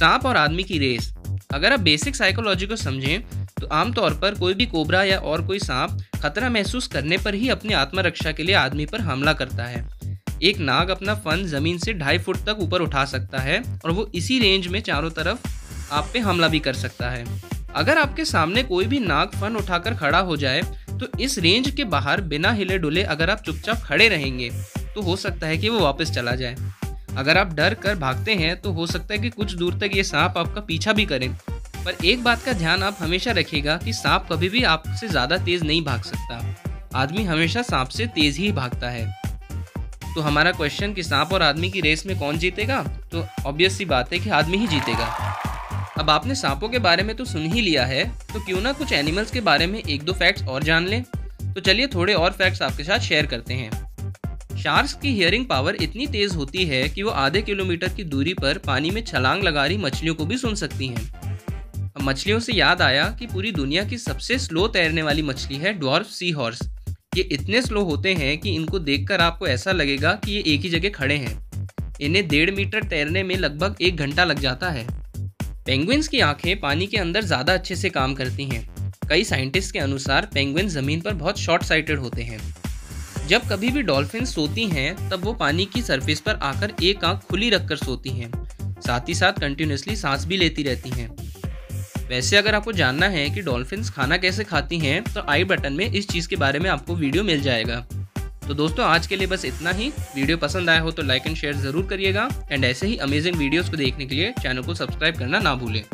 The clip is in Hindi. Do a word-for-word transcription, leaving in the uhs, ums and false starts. सांप और आदमी की रेस। अगर आप बेसिक साइकोलॉजी को समझें तो आमतौर पर कोई भी कोबरा या और कोई सांप खतरा महसूस करने पर ही अपनी आत्मरक्षा के लिए आदमी पर हमला करता है। एक नाग अपना फन जमीन से ढाई फुट तक ऊपर उठा सकता है और वो इसी रेंज में चारों तरफ आप पे हमला भी कर सकता है। अगर आपके सामने कोई भी नाग फन उठाकर खड़ा हो जाए तो इस रेंज के बाहर बिना हिले डुले अगर आप चुपचाप खड़े रहेंगे तो हो सकता है कि वो वापस चला जाए। अगर आप डर कर भागते हैं तो हो सकता है कि कुछ दूर तक ये सांप आपका पीछा भी करें, पर एक बात का ध्यान आप हमेशा रखिएगा कि सांप कभी भी आपसे ज़्यादा तेज़ नहीं भाग सकता। आदमी हमेशा सांप से तेज़ ही भागता है। तो हमारा क्वेश्चन कि सांप और आदमी की रेस में कौन जीतेगा, तो ऑब्वियस सी बात है कि आदमी ही जीतेगा। अब आपने सांपों के बारे में तो सुन ही लिया है, तो क्यों ना कुछ एनिमल्स के बारे में एक दो फैक्ट्स और जान लें। तो चलिए थोड़े और फैक्ट्स आपके साथ शेयर करते हैं। शार्क्स की हियरिंग पावर इतनी तेज़ होती है कि वो आधे किलोमीटर की दूरी पर पानी में छलांग लगा रही मछलियों को भी सुन सकती हैं। मछलियों से याद आया कि पूरी दुनिया की सबसे स्लो तैरने वाली मछली है ड्वार्फ सी हॉर्स। ये इतने स्लो होते हैं कि इनको देखकर आपको ऐसा लगेगा कि ये एक ही जगह खड़े हैं। इन्हें डेढ़ मीटर तैरने में लगभग एक घंटा लग जाता है। पेंगुइन्स की आंखें पानी के अंदर ज़्यादा अच्छे से काम करती हैं। कई साइंटिस्ट के अनुसार पेंगुइन ज़मीन पर बहुत शॉर्ट साइटेड होते हैं। जब कभी भी डॉल्फिन सोती हैं तब वो पानी की सरफेस पर आकर एक आँख खुली रख कर सोती हैं, साथ ही साथ कंटिन्यूसली सांस भी लेती रहती हैं। वैसे अगर आपको जानना है कि डॉल्फिन्स खाना कैसे खाती हैं तो आई बटन में इस चीज़ के बारे में आपको वीडियो मिल जाएगा। तो दोस्तों आज के लिए बस इतना ही। वीडियो पसंद आया हो तो लाइक एंड शेयर ज़रूर करिएगा एंड ऐसे ही अमेजिंग वीडियोस को देखने के लिए चैनल को सब्सक्राइब करना ना भूलें।